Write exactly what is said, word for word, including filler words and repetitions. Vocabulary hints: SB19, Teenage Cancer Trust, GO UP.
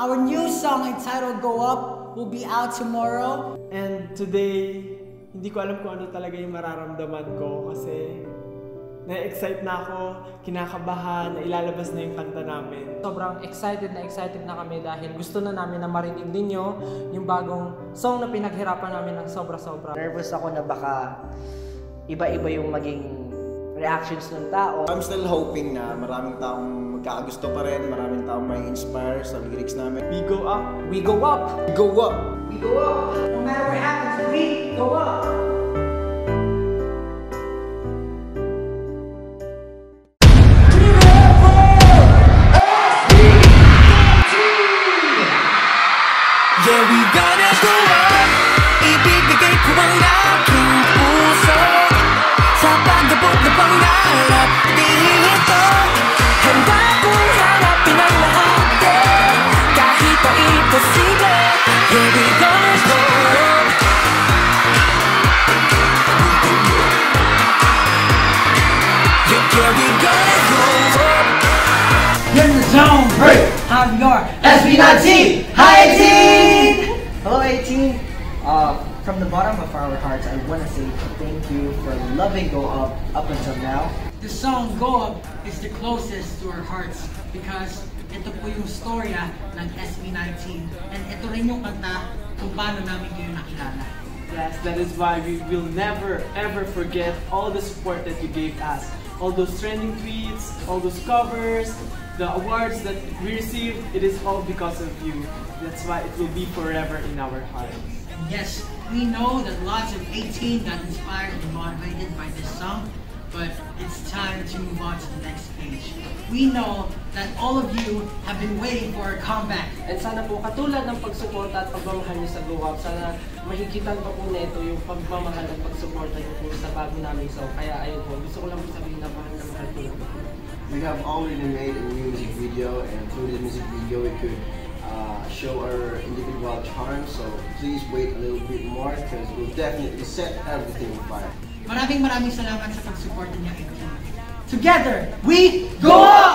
Our new song entitled Go Up will be out tomorrow. And today, hindi ko alam kung ano talaga yung mararamdaman ko kasi na-excite na ako, kinakabahan, na ilalabas na yung kanta namin. Sobrang excited na excited na kami dahil gusto na namin na marinig ninyo yung bagong song na pinaghirapan namin ng sobra-sobra. Nervous ako na baka iba-iba yung maging reactions ng tao. I'm still hoping na maraming taong magkakagusto pa rin, maraming taong may inspire sa lyrics namin. We go up! We go up! We go up! We go up! No matter what happens, we go up! Yeah, we gonna go up! Ibibigay ko ang laking puso sa pagdabot na pangarap. Dito, handa kong harapin ang lahat din, kahit pa imposible. Yeah, we gonna go up. Yeah, yeah, we gonna go up. You're in the zone, break. I'm your S B nineteen. Hi, eighteen! Hello, eighteen! Uh, from the bottom of our hearts, I want to say thank you for loving Go Up up until now. The song Go Up is the closest to our hearts because ito po yung storya ng S B nineteen and ito rin yung kanta kung paano namin kayo nakilala. Yes, that is why we will never ever forget all the support that you gave us. All those trending tweets, all those covers, the awards that we received, it is all because of you. That's why it will be forever in our hearts. Yes, we know that lots of eighteen got inspired and motivated by this song, but it's time to move on to the next page. We know that all of you have been waiting for a comeback. And sana po katulad ng pagsuporta at pagmamahal niyo sa Go Up, sana mahigitan pa po neto yung pagmamahal at pagsuporta niyo po sa bago namin show. Kaya ayun po, gusto ko lang sabihin na mahal na mahal po. We have already made a new music video, and through the music video we could uh, show our individual charms. So please wait a little bit more because we'll definitely set everything on fire. Maraming maraming salamat sa pagsuporta niya. Together, we go up!